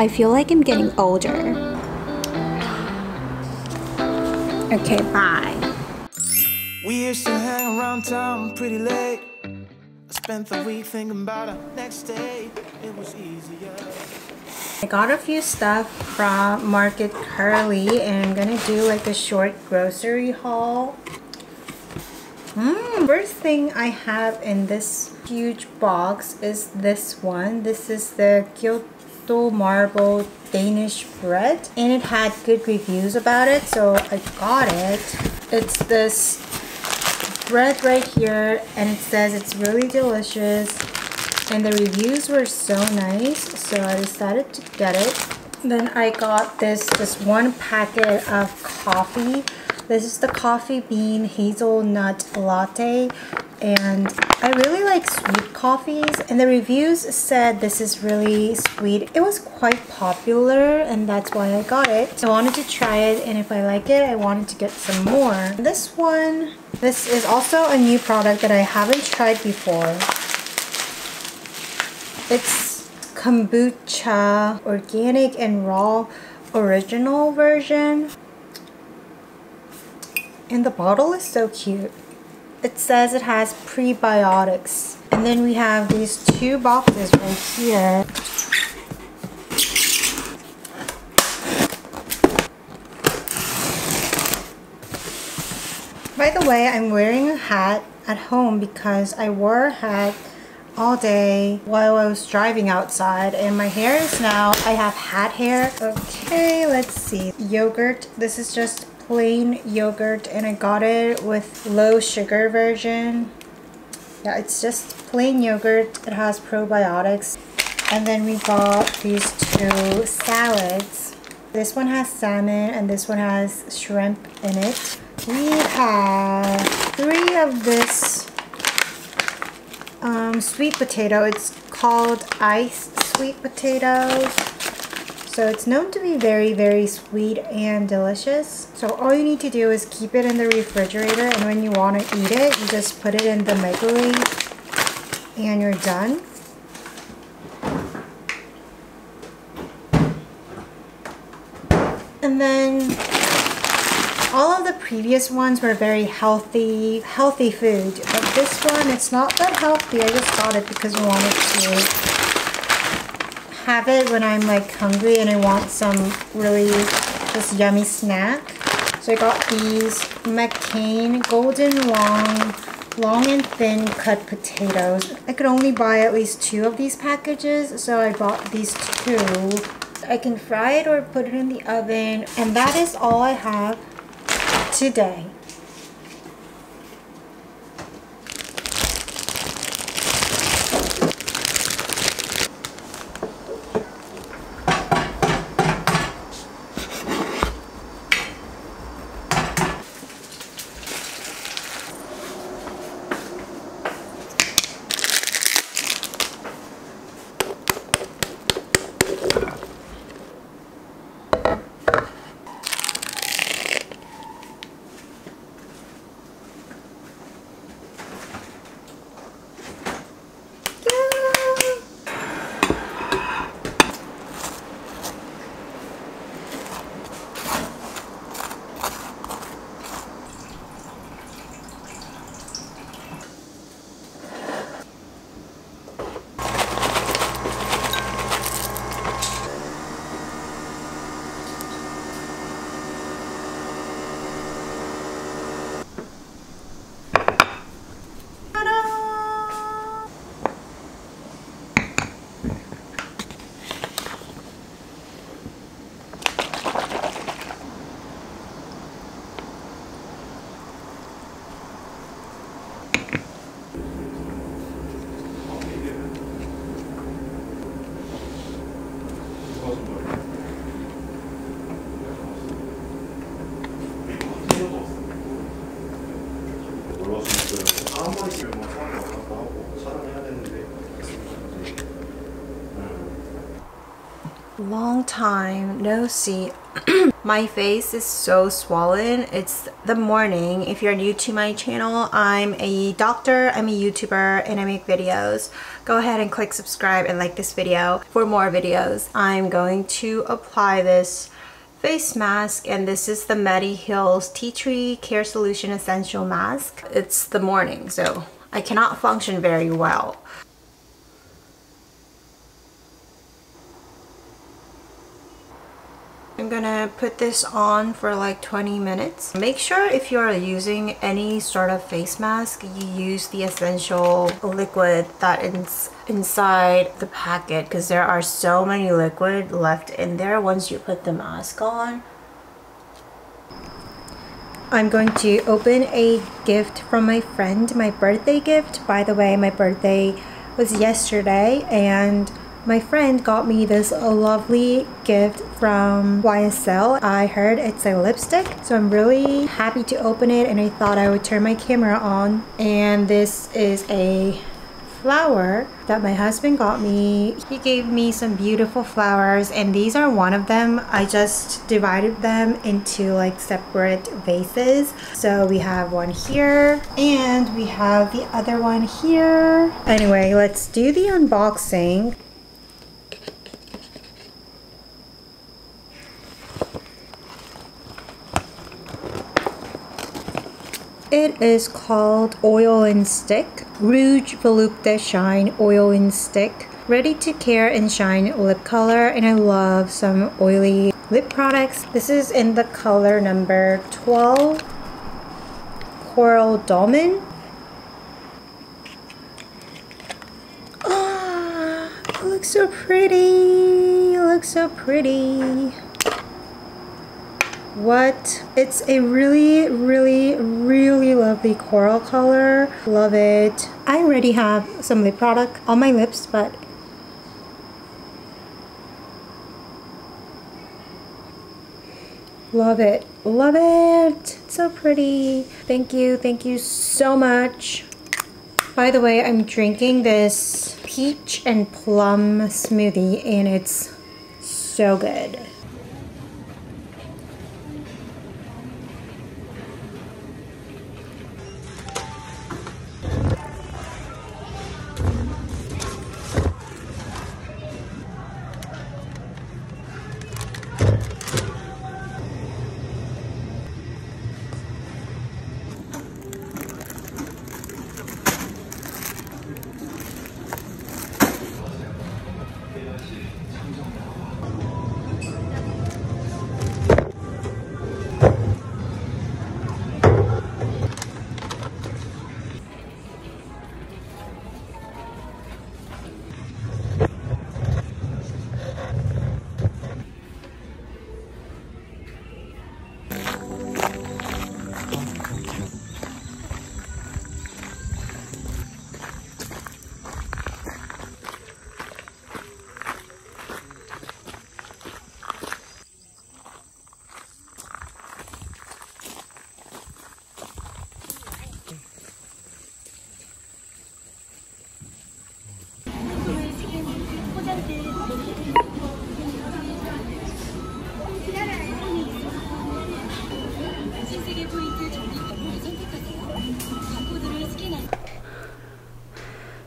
I feel like I'm getting older. Okay, bye. We used to hang around town pretty late. I spent the week thinking about it. Next day, it was easier. I got a few stuff from Market Curly and I'm gonna do like a short grocery haul. First thing I have in this huge box is this one. This is the Kyoto marble Danish bread and it had good reviews about it, so I got it. It's this bread right here and it says it's really delicious and the reviews were so nice, so I decided to get it. Then I got this one packet of coffee. This is the coffee bean hazelnut latte and I really like sweet coffees and the reviews said this is really sweet. It was quite popular and that's why I got it. So I wanted to try it and if I like it I wanted to get some more. This is also a new product that I haven't tried before. It's kombucha organic and raw original version and the bottle is so cute. It says it has prebiotics and then we have these two boxes right here. By the way, I'm wearing a hat at home because I wore a hat all day while I was driving outside and my hair is now, I have hat hair. Okay, let's see. Yogurt. This is just plain yogurt and I got it with low sugar version. Yeah, it's just plain yogurt. It has probiotics. And then we got these two salads. This one has salmon and this one has shrimp in it. We have three of this sweet potato. It's called iced sweet potatoes, so it's known to be very, very sweet and delicious. So all you need to do is keep it in the refrigerator and when you want to eat it you just put it in the microwave and you're done. And then all of the previous ones were very healthy food, but this one, it's not that healthy. I just got it because I wanted to have it when I'm like hungry and I want some really just yummy snack. So I got these McCain golden long and thin cut potatoes. I could only buy at least two of these packages, so I bought these two. I can fry it or put it in the oven, and that is all I have today. Long time no see. My face is so swollen. It's the morning. If you're new to my channel, I'm a doctor, I'm a YouTuber, and I make videos. Go ahead and click subscribe and like this video for more videos. I'm going to apply this face mask, and this is the Medi Hills Tea Tree Care Solution Essential Mask. It's the morning, so I cannot function very well. I'm gonna put this on for like 20 minutes. Make sure if you're using any sort of face mask, you use the essential liquid that is inside the packet, because there are so many liquid left in there once you put the mask on. I'm going to open a gift from my friend, my birthday gift. By the way, my birthday was yesterday, and my friend got me this lovely gift from YSL. I heard it's a lipstick, so I'm really happy to open it, and I thought I would turn my camera on. And this is a flower that my husband got me. He gave me some beautiful flowers, and these are one of them. I just divided them into like separate vases. So we have one here and we have the other one here. Anyway, let's do the unboxing. It is called Oil and Stick, Rouge Volupte de Shine Oil and Stick, Ready to Care and Shine Lip Color, and I love some oily lip products. This is in the color number 12, Coral Dolman. Ah, it looks so pretty, it looks so pretty. What? It's a really, really, really lovely coral color. Love it. I already have some lip product on my lips, but love it. Love it. It's so pretty. Thank you. Thank you so much. By the way, I'm drinking this peach and plum smoothie, and it's so good.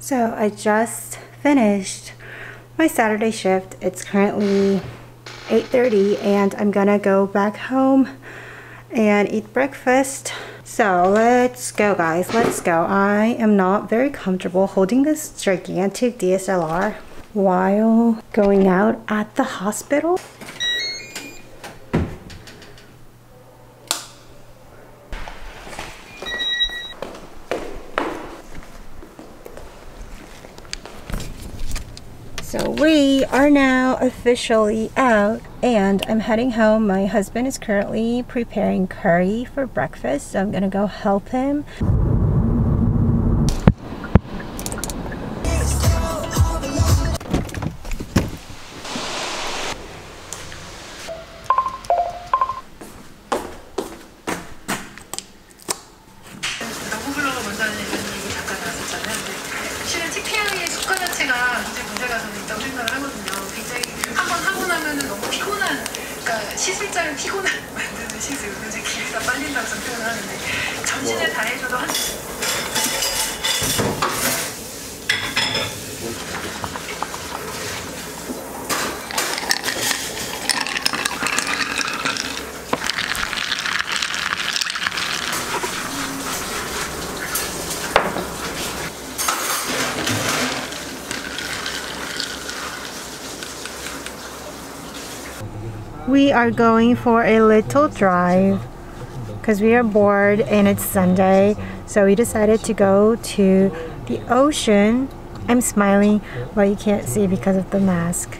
So I just finished my Saturday shift. It's currently 8:30, and I'm gonna go back home and eat breakfast. So let's go, guys, let's go. I am not very comfortable holding this gigantic DSLR while going out at the hospital. So we are now officially out, and I'm heading home. My husband is currently preparing curry for breakfast, so I'm gonna go help him. 그러니까 시술장을 피곤하게 만드는 시술, 이제 길다 빨린다고 저는 표현을 하는데 전신을 다 해줘도 한. We are going for a little drive because we are bored and it's Sunday, so we decided to go to the ocean. I'm smiling, but you can't see because of the mask.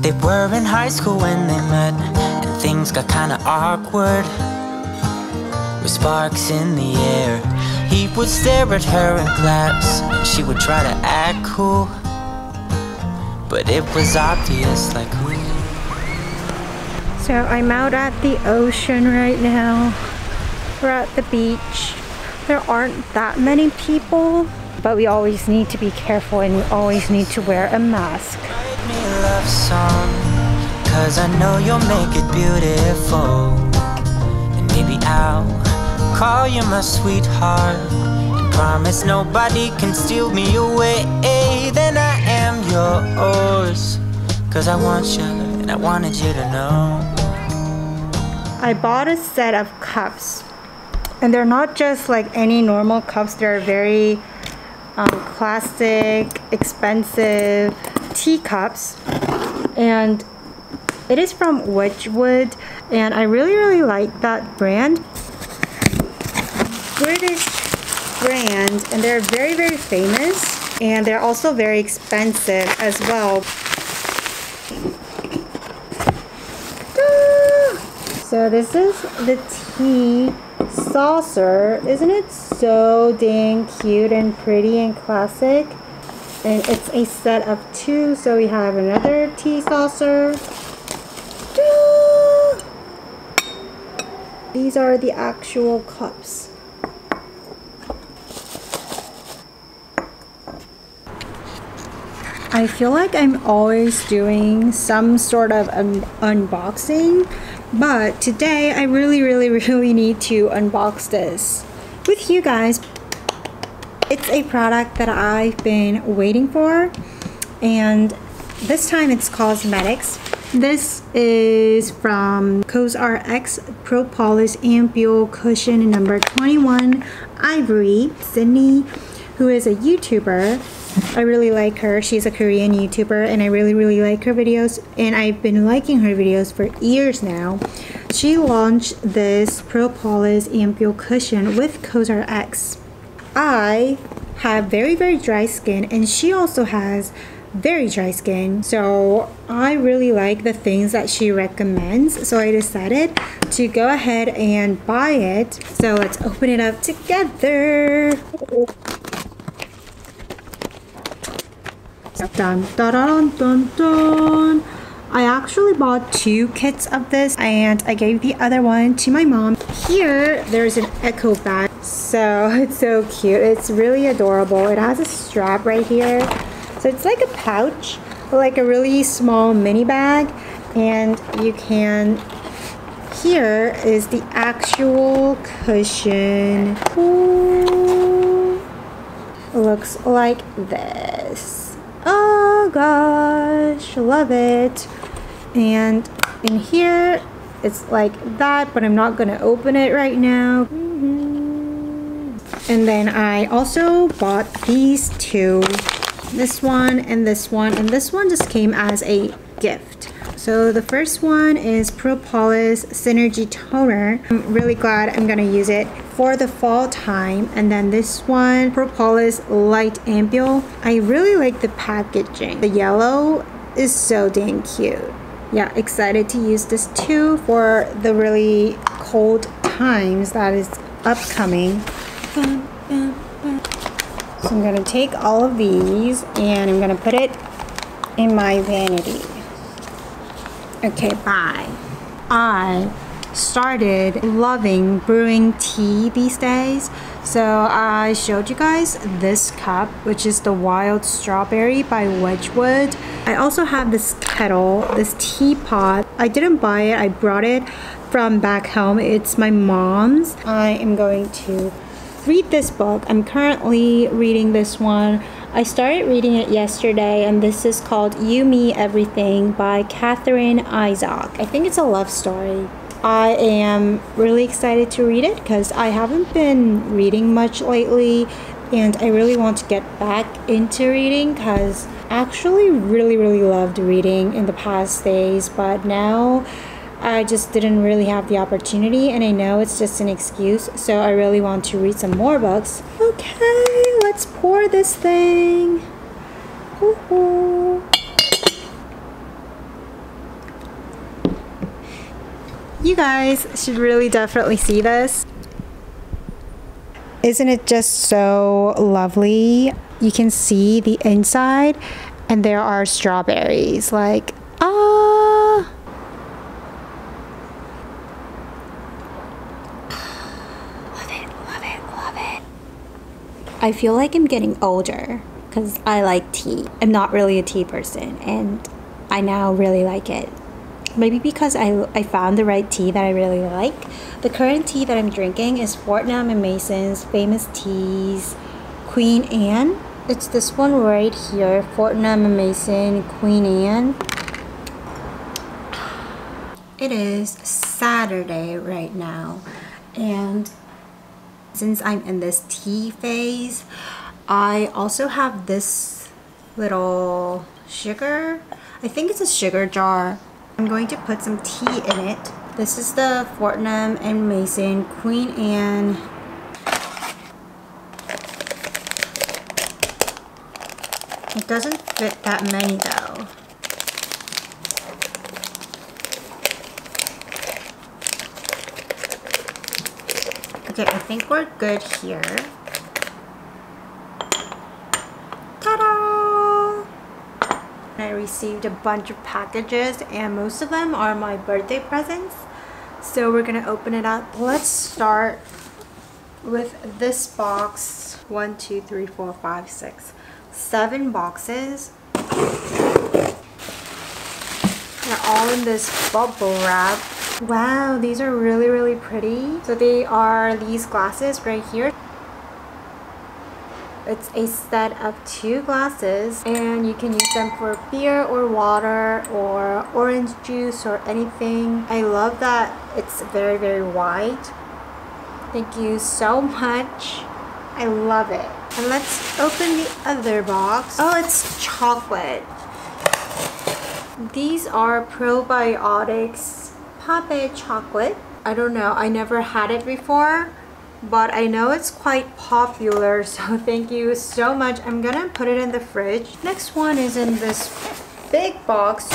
They were in high school when they met, and things got kinda awkward. With sparks in the air, he would stare at her in class, and she would try to act cool, but it was obvious, like who. So I'm out at the ocean right now. We're at the beach. There aren't that many people, but we always need to be careful and we always need to wear a mask. Me love song, cause I know you'll make it beautiful. And maybe I'll call you my sweetheart, and promise nobody can steal me away. Then I am yours, cause I want you and I wanted you to know. I bought a set of cups, and they're not just like any normal cups. They're very classic, expensive teacups, and it is from Wedgwood, and I really like that brand. British brand, and they're very famous, and they're also very expensive as well. So this is the tea saucer. Isn't it so dang cute and pretty and classic? And it's a set of two, so we have another tea saucer. These are the actual cups. I feel like I'm always doing some sort of unboxing, but today I really need to unbox this with you guys. It's a product that I've been waiting for, and this time it's cosmetics. This is from cosrx Propolis Ampoule Cushion number 21 Ivory. Sydney, who is a YouTuber, I really like her. She's a Korean YouTuber, and I really like her videos, and I've been liking her videos for years now. She launched this Propolis Ampoule Cushion with cosrx. I have very dry skin, and she also has very dry skin, so I really like the things that she recommends, so I decided to go ahead and buy it. So let's open it up together. Dun, dun, dun, dun, dun. I actually bought two kits of this, and I gave the other one to my mom. Here, there's an echo bag. So it's so cute. It's really adorable. It has a strap right here. So it's like a pouch, like a really small mini bag. And you can, here is the actual cushion. Ooh. Looks like this. Oh gosh, love it. And in here, it's like that, but I'm not gonna open it right now. And then I also bought these two, this one and this one, and this one just came as a gift. So the first one is Propolis Synergy Toner. I'm really glad I'm gonna use it for the fall time. And then this one, Propolis Light Ampoule. I really like the packaging. The yellow is so dang cute. Yeah, excited to use this too for the really cold times that is upcoming. So I'm going to take all of these and I'm going to put it in my vanity. Okay, bye. I started loving brewing tea these days. So I showed you guys this cup, which is the Wild Strawberry by Wedgwood. I also have this kettle, this teapot. I didn't buy it, I brought it from back home. It's my mom's. I am going to read this book. I'm currently reading this one. I started reading it yesterday, and this is called You, Me, Everything by Catherine Isaac. I think it's a love story. I am really excited to read it because I haven't been reading much lately, and I really want to get back into reading because I actually really loved reading in the past days, but now I just didn't really have the opportunity, and I know it's just an excuse, so I really want to read some more books. Okay, let's pour this thing. Woohoo! You guys should really definitely see this. Isn't it just so lovely? You can see the inside and there are strawberries, like, ah! Love it, love it, love it. I feel like I'm getting older because I like tea. I'm not really a tea person, and I now really like it. Maybe because I found the right tea that I really like. The current tea that I'm drinking is Fortnum & Mason's Famous Teas Queen Anne. It's this one right here, Fortnum & Mason Queen Anne. It is Saturday right now, and since I'm in this tea phase, I also have this little sugar. I think it's a sugar jar. I'm going to put some tea in it. This is the Fortnum & Mason Queen Anne. It doesn't fit that many though. Okay, I think we're good here. I received a bunch of packages, and most of them are my birthday presents, so we're gonna open it up. Let's start with this box. 7 boxes. They're all in this bubble wrap. Wow, these are really pretty. So they are these glasses right here. It's a set of 2 glasses, and you can use them for beer or water or orange juice or anything. I love that it's very wide. Thank you so much. I love it. And let's open the other box. Oh, it's chocolate. These are probiotics Pape chocolate. I don't know, I never had it before, but I know it's quite popular, so thank you so much. I'm gonna put it in the fridge. Next one is in this big box.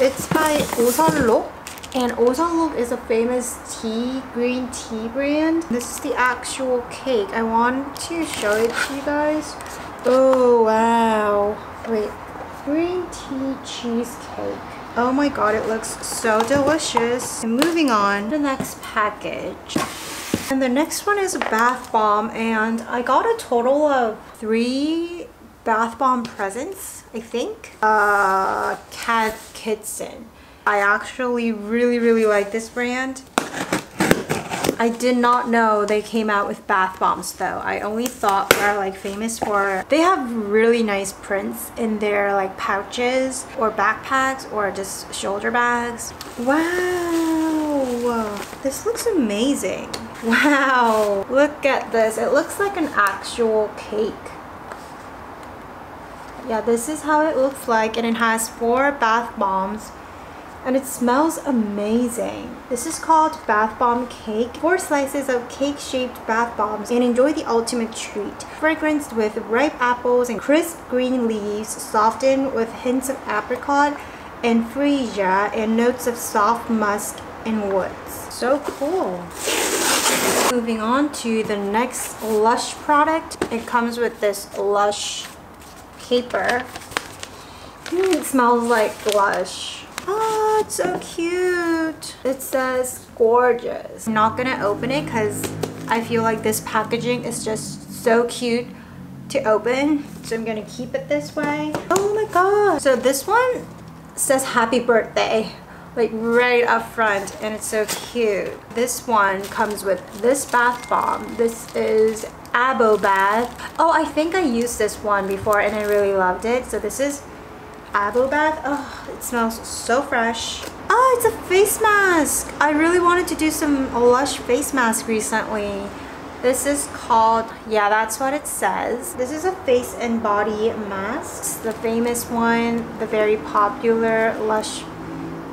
It's by Osulloc, and Osulloc is a famous tea, green tea brand. This is the actual cake. I want to show it to you guys. Oh wow, wait, green tea cheesecake. Oh my god, it looks so delicious. And moving on to the next package. And the next one is a bath bomb, and I got a total of 3 bath bomb presents, I think. Kath Kidston. I actually really like this brand. I did not know they came out with bath bombs though. I only thought they are like famous for, they have really nice prints in their like pouches or backpacks or just shoulder bags. Wow, this looks amazing. Wow, look at this. It looks like an actual cake. Yeah, this is how it looks like, and it has 4 bath bombs. And it smells amazing. This is called bath bomb cake. 4 slices of cake-shaped bath bombs, and enjoy the ultimate treat. Fragranced with ripe apples and crisp green leaves, softened with hints of apricot and freesia, and notes of soft musk and woods. So cool. Moving on to the next Lush product. It comes with this Lush paper. It smells like Lush. it's so cute. It says gorgeous. I'm not gonna open it because I feel like this packaging is just so cute to open, so I'm gonna keep it this way. Oh my god. So this one says happy birthday like right up front, and it's so cute. This one comes with this bath bomb. This is Abo Bath. Oh, I think I used this one before and I really loved it. So this is Abo Bath. Oh, it smells so fresh. Oh, it's a face mask. I really wanted to do some Lush face mask recently. This is called, yeah, that's what it says. This is a face and body masks. The famous one, the very popular Lush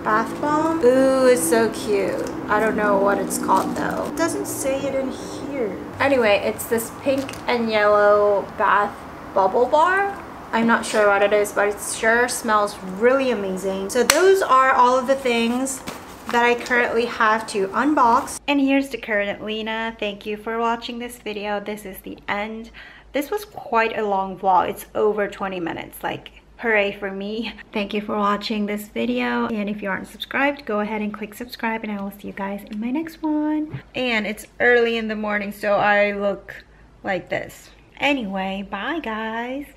bath bomb. Ooh, it's so cute. I don't know what it's called though. It doesn't say it in here. Anyway, it's this pink and yellow bath bubble bar. I'm not sure what it is, but it sure smells really amazing. So those are all of the things that I currently have to unbox. And here's the current Lena. Thank you for watching this video. This is the end. This was quite a long vlog. It's over 20 minutes. Like, hooray for me. Thank you for watching this video. And if you aren't subscribed, go ahead and click subscribe, and I will see you guys in my next one. And it's early in the morning, so I look like this. Anyway, bye guys.